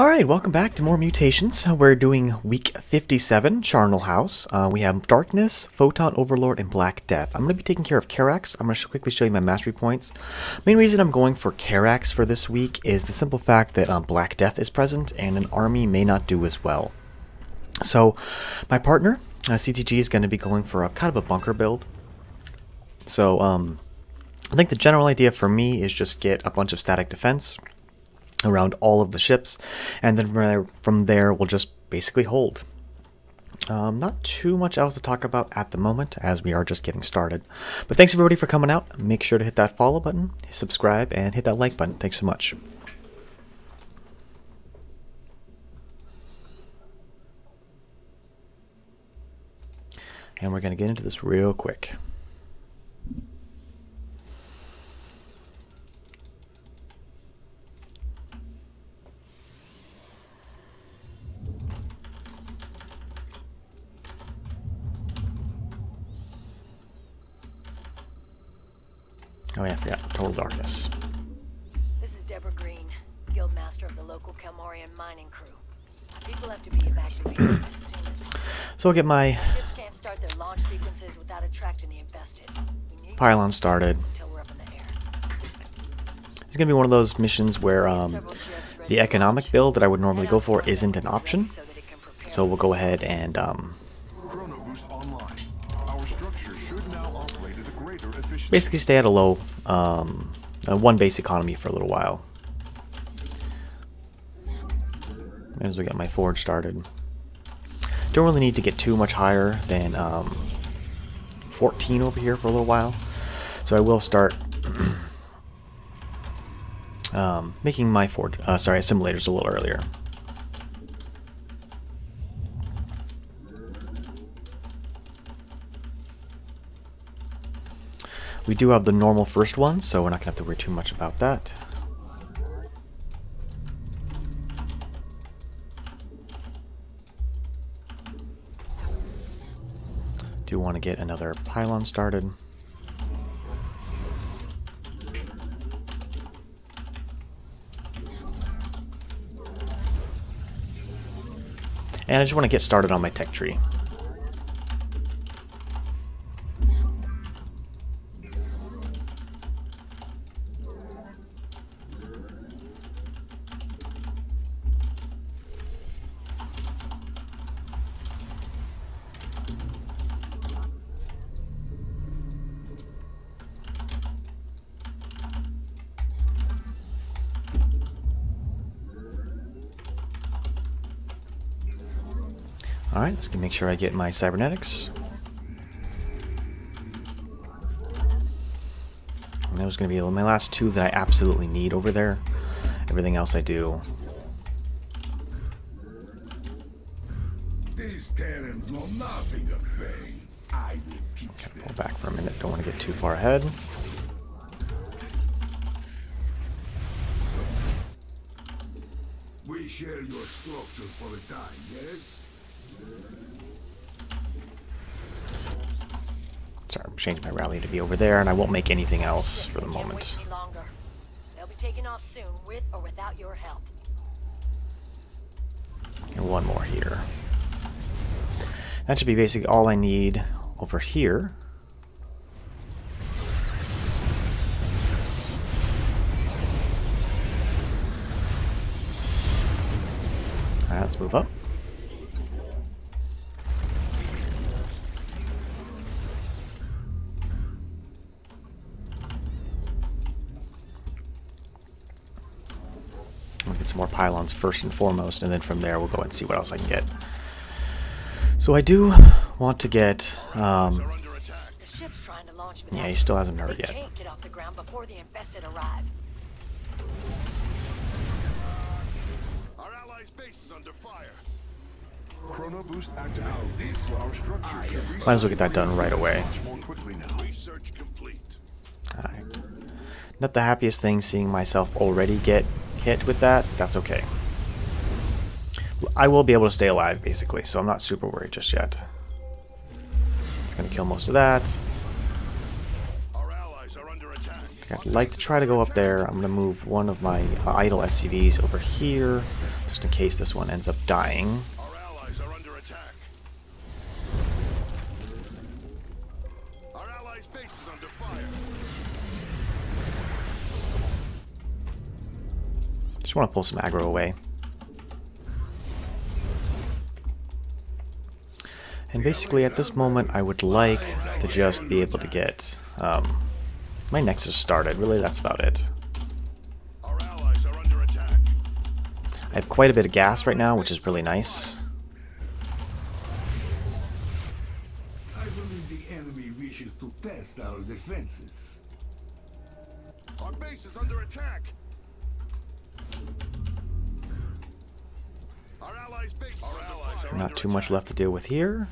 Alright, welcome back to more mutations. We're doing week 57, Charnel House. We have Darkness, Photon Overlord, and Black Death. I'm going to be taking care of Karax. I'm going to quickly show you my mastery points. Main reason I'm going for Karax for this week is the simple fact that Black Death is present and an army may not do as well. So my partner, CTG, is going to be going for a kind of a bunker build. So I think the general idea for me is just get a bunch of static defense around all of the ships, and then from there we'll just basically hold. Not too much else to talk about at the moment as we are just getting started, but thanks everybody for coming out. Make sure to hit that follow button, subscribe, and hit that like button. Thanks so much. And we're going to get into this real quick. Oh yeah, I forgot. Total Darkness. This is Deborah Green, guild master of the local Kalmorian mining crew. People have to be evacuated as soon as possible. So I'll get my ships can't start their launch sequences without attracting the invested. Pylon started. It's gonna be one of those missions where the economic build that I would normally go for isn't an option. So we'll go ahead and basically stay at a low, one base economy for a little while. Might as well get my forge started. Don't really need to get too much higher than 14 over here for a little while. So I will start making my forge, assimilators a little earlier. We do have the normal first one, so we're not going to have to worry too much about that. Do want to get another pylon started. And I just want to get started on my tech tree. Alright, let's make sure I get my cybernetics. And that was going to be my last two that I absolutely need over there. Everything else I do. These cannons know nothing of pain. I will keep them. Pull back for a minute, don't want to get too far ahead. We share your structure for a time, yes? Sorry, I'm changing my rally to be over there, and I won't make anything else for the moment. They'll be taking off soon, with or without your help. And one more here. That should be basically all I need over here. All right, let's move up. Some more pylons first and foremost, and then from there we'll go and see what else I can get. So I do want to get yeah, he still hasn't heard yet. Our allies' base is under fire. Chrono boost active. Might as well get that done right away. Alright. Not the happiest thing seeing myself already get hit with that. That's okay. I will be able to stay alive basically, so I'm not super worried just yet. It's gonna kill most of that. Our allies are under attack. I'd like to try to go up there. I'm gonna move one of my idle SCVs over here just in case this one ends up dying. Our allies are under attack. Our allies' base is under fire. Just want to pull some aggro away. And basically at this moment I would like to just be able to get my nexus started. Really, that's about it. I have quite a bit of gas right now, which is really nice. I believe the enemy wishes to test our defenses. Our base is under attack. Our allies' base. Not too much left to deal with here.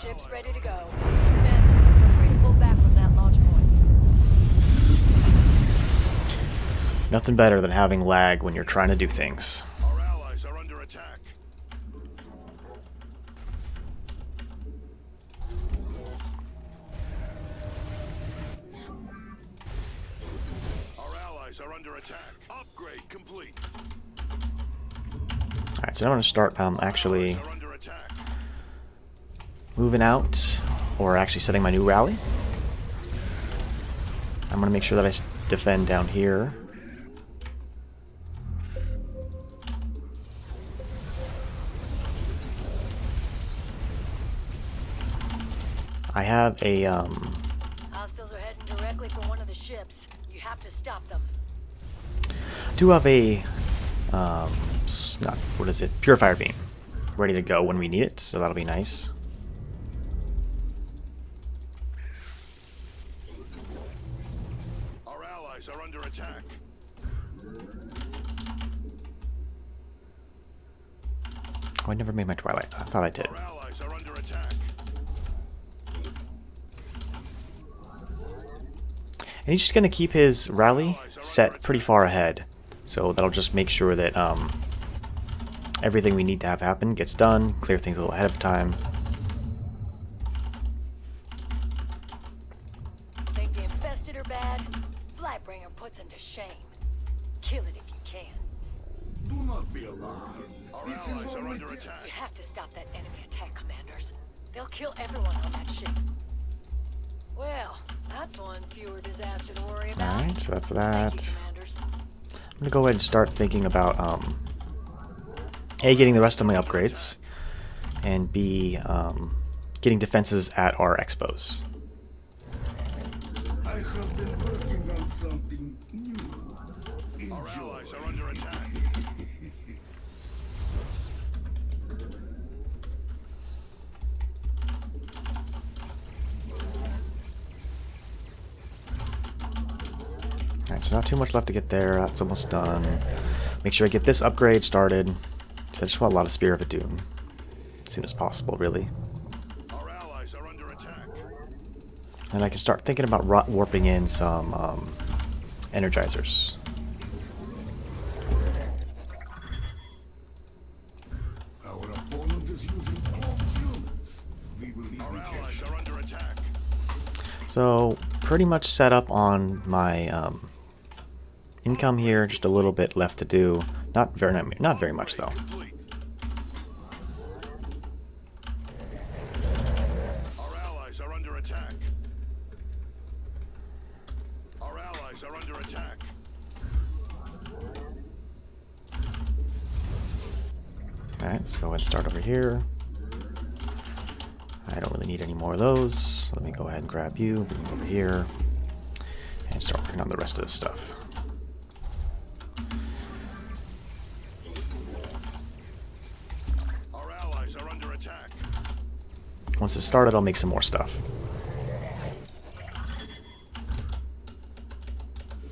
Ships ready to go. Nothing better than having lag when you're trying to do things. Our allies are under attack. Our allies are under attack. Upgrade complete. All right, so I'm going to start actually moving out, or actually setting my new rally. I'm going to make sure that I defend down here. I have a hostiles are heading directly for one of the ships. You have to stop them. Do have a Purifier Beam ready to go when we need it, so that'll be nice. Our allies are under attack. Oh, I never made my Twilight. I thought I did. Our allies are under attack. And he's just going to keep his rally set pretty far ahead. So that'll just make sure that everything we need to have happen gets done, clear things a little ahead of time. Think the infested are bad? Blackbringer puts them to shame. Kill it if you can. Do not be alarmed. This is what we do. You have to stop that enemy attack, commanders. They'll kill everyone on that ship. Well, that's one fewer disaster to worry about. Alright, so that's that. I'm going to go ahead and start thinking about A, getting the rest of my upgrades, and B, getting defenses at our expos. I have been working on something new. Our allies are under attack. Alright, so not too much left to get there. That's almost done. Make sure I get this upgrade started. So I just want a lot of Spear of Doom as soon as possible, really. Our allies are under attack. And I can start thinking about warping in some energizers. Our opponent is using all units. We will need our allies are under attack. So pretty much set up on my income here, just a little bit left to do. Not very much though. Our allies are under attack. Our allies are under attack. All right, let's go ahead and start over here. I don't really need any more of those. Let me go ahead and grab you, bring you over here, and start working on the rest of this stuff. Once it's started, I'll make some more stuff.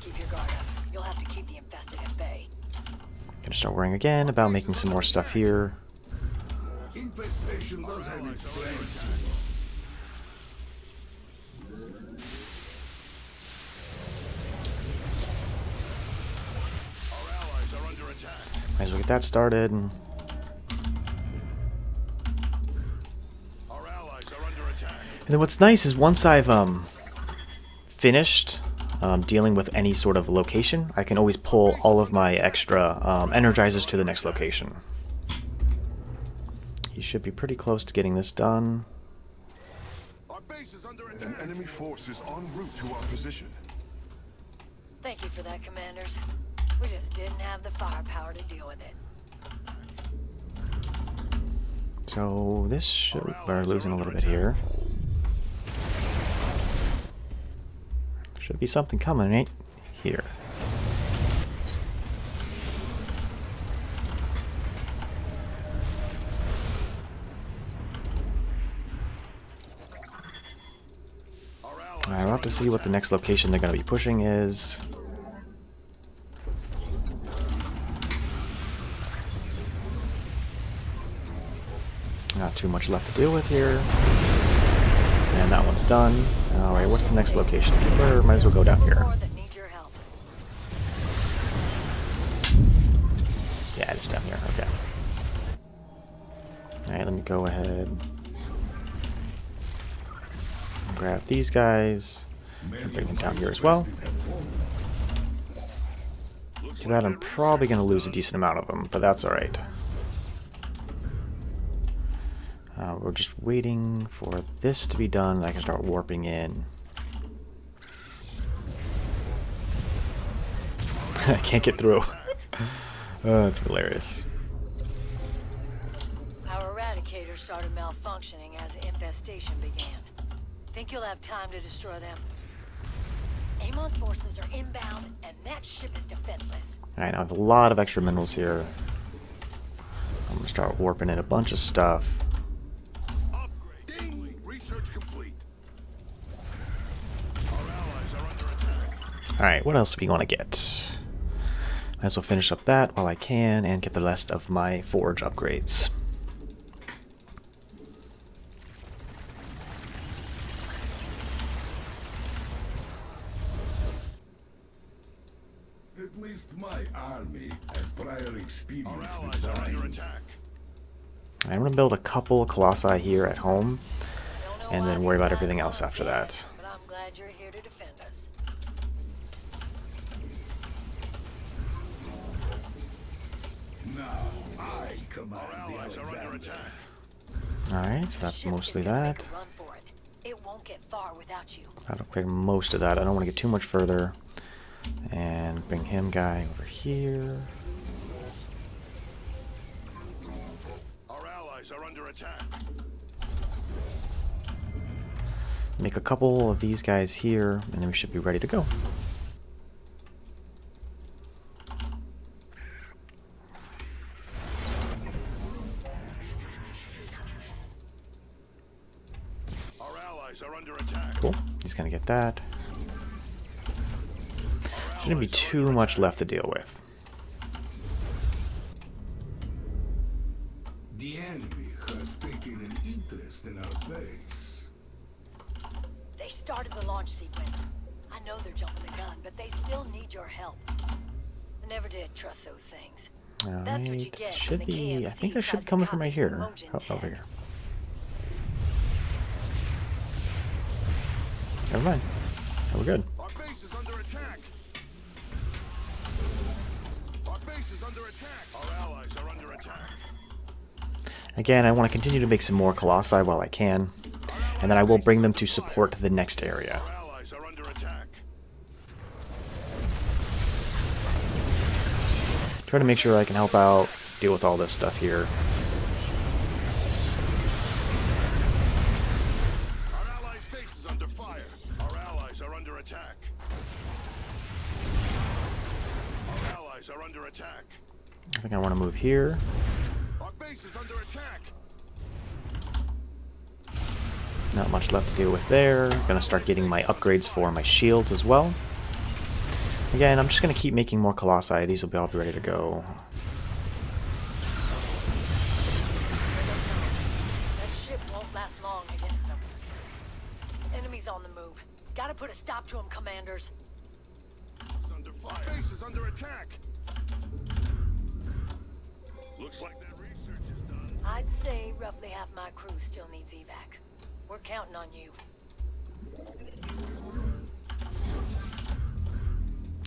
Keep your guard up. You'll have to keep the infested at bay. Gonna start worrying again about making some more stuff here. Infestation does have its place. Might as well get that started. And then what's nice is once I've finished dealing with any sort of location, I can always pull all of my extra energizers to the next location. He should be pretty close to getting this done. Our base is under attack. An enemy force is en route to our position. Thank you for that, commanders. We just didn't have the firepower to deal with it. So this should, we're losing a little bit here. Should be something coming, right? Here. Alright, we'll have to see what the next location they're going to be pushing is. Not too much left to deal with here. And that one's done. Alright, what's the next location? Or might as well go down here. Yeah, just down here, okay. Alright, let me go ahead and grab these guys and bring them down here as well. Too bad I'm probably going to lose a decent amount of them, but that's alright. We're just waiting for this to be done, and I can start warping in. I can't get through. That's hilarious. Our eradicator started malfunctioning as the infestation began. Think you'll have time to destroy them? Amon's forces are inbound, and that ship is defenseless. Alright, I have a lot of extra minerals here. I'm going to start warping in a bunch of stuff. Alright, what else do we want to get? Might as well finish up that while I can and get the rest of my forge upgrades. At least my army has prior experience with dying. I'm going to build a couple of colossi here at home and then worry about everything else after that. Alright, so that's mostly that. That'll clear most of that. I don't want to get too much further. And bring him guy over here. Our allies are under attack. Make a couple of these guys here, and then we should be ready to go. Cool. He's gonna get that. Shouldn't be too much left to deal with. The enemy has taken an interest in our base. They started the launch sequence. I know they're jumping the gun, but they still need your help. I never did trust those things. All that's what you get. Should be. I think that should be coming from right here. Oh, over here. Never mind. We're good. Our base is under attack. Our base is under attack. Our allies are under attack. Again, I want to continue to make some more colossi while I can, and then I will bring them to support the next area. Our allies are under attack. Try to make sure I can help out, deal with all this stuff here. I think I want to move here. Our base is under attack. Not much left to deal with there. I'm gonna start getting my upgrades for my shields as well. Again, I'm just gonna keep making more colossi. These will be all ready to go. That ship won't last long against them. Enemies on the move. Gotta put a stop to them, commanders. Our base is under attack. Looks like that research is done. I'd say roughly half my crew still needs evac. We're counting on you.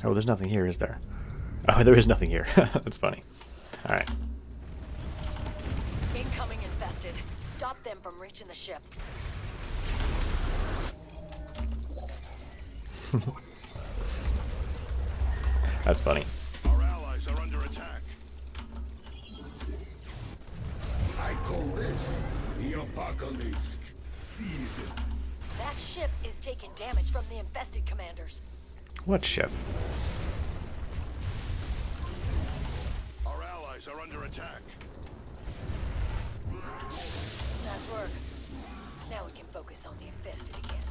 Oh, there's nothing here, is there? Oh, there is nothing here. That's funny. All right. Incoming infested. Stop them from reaching the ship. That's funny. Our allies are under attack. I call this the apocalypse. That ship is taking damage from the infested commanders. What ship? Our allies are under attack. Nice work. Now we can focus on the infested again.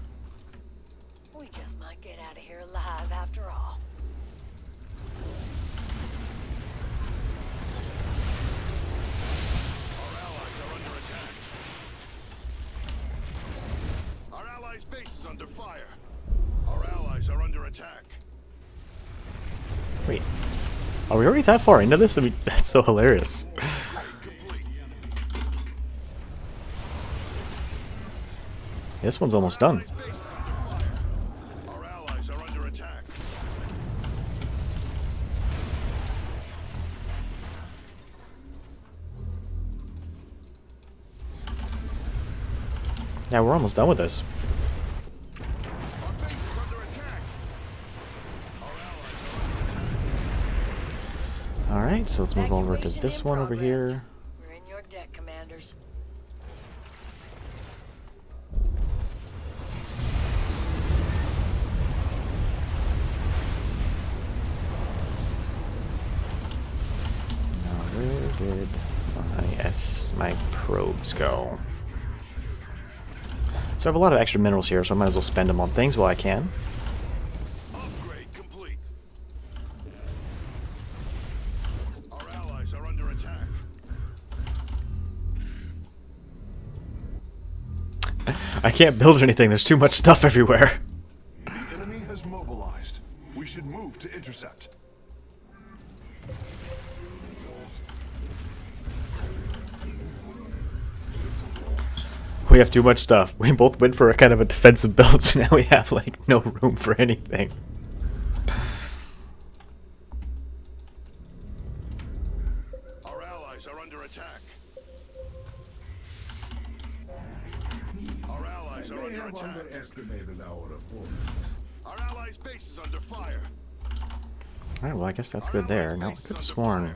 We just might get out of here alive after all. Base is under fire. Our allies are under attack. Wait, are we already that far into this? I mean, that's so hilarious. This one's almost done. Our allies are under attack. Now we're almost done with this. Alright, so let's move over to this one over here. We're in your deck, commanders. Now, where did my probes go? So I have a lot of extra minerals here, so I might as well spend them on things while I can. I can't build anything. There's too much stuff everywhere. The enemy has mobilized. We should move to intercept. We have too much stuff. We both went for a kind of a defensive build, so now we have like no room for anything. Our allies are under attack. Our allies' base is under fire. Alright, well I guess that's good there. Now I could have sworn.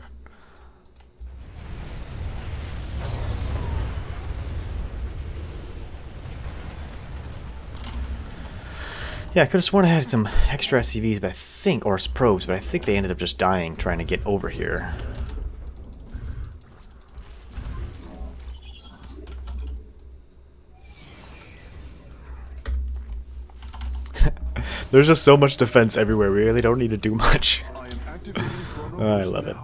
Yeah, I could have sworn I had some extra SCVs, but I think, or probes, but I think they ended up just dying trying to get over here. There's just so much defense everywhere. We really don't need to do much. I love it.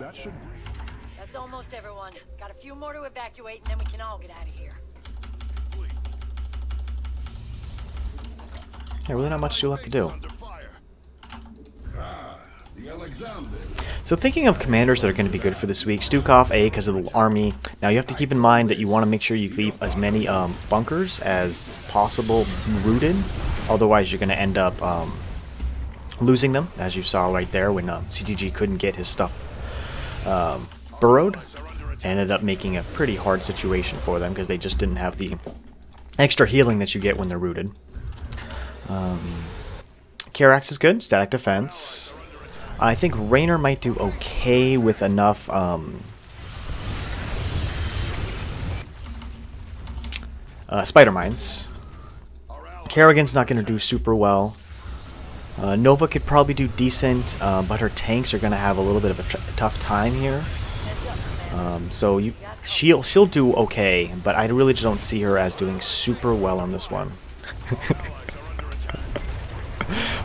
That's almost everyone. Got a few more to evacuate, and then we can all get out of here. Yeah, really not much left to do. So thinking of commanders that are going to be good for this week, Stukov, A, because of the army. Now you have to keep in mind that you want to make sure you leave as many bunkers as possible rooted. Otherwise, you're going to end up losing them, as you saw right there when CTG couldn't get his stuff burrowed. Ended up making a pretty hard situation for them because they just didn't have the extra healing that you get when they're rooted. Karax is good, static defense. I think Raynor might do okay with enough... spider mines. Kerrigan's not going to do super well. Nova could probably do decent, but her tanks are going to have a little bit of a tough time here. So she'll do okay, but I really just don't see her as doing super well on this one.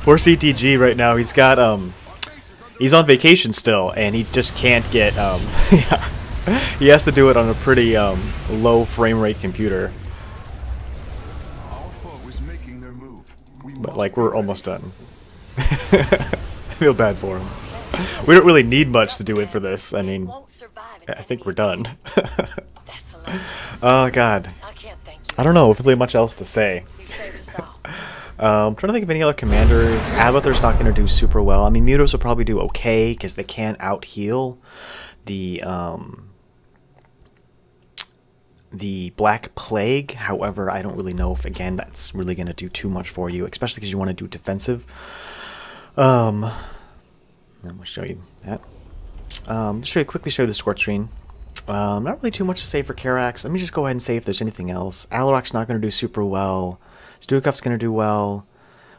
Poor CTG right now. He's got he's on vacation still, and he just can't get he has to do it on a pretty low frame rate computer. But, like, we're almost done. I feel bad for him. We don't really need much to do it for this. I mean, I think we're done. Oh, God. I don't know if really much else to say. I'm trying to think of any other commanders. Abathur's not going to do super well. I mean, Mutos will probably do okay because they can out-heal the Black Plague. However, I don't really know if, again, that's really going to do too much for you, especially because you want to do defensive. I'm going to show you that. Just to quickly show you the score screen. Not really too much to say for Karax. Let me just go ahead and say if there's anything else. Alarak's not going to do super well. Stukov's going to do well.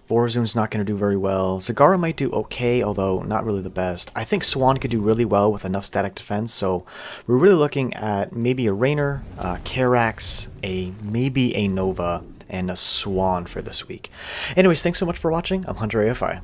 Vorzoon's not going to do very well. Zagara might do okay, although not really the best. I think Swan could do really well with enough static defense, so we're really looking at maybe a Raynor, Karax, maybe a Nova, and a Swan for this week. Anyways, thanks so much for watching. I'm Hunter AFI.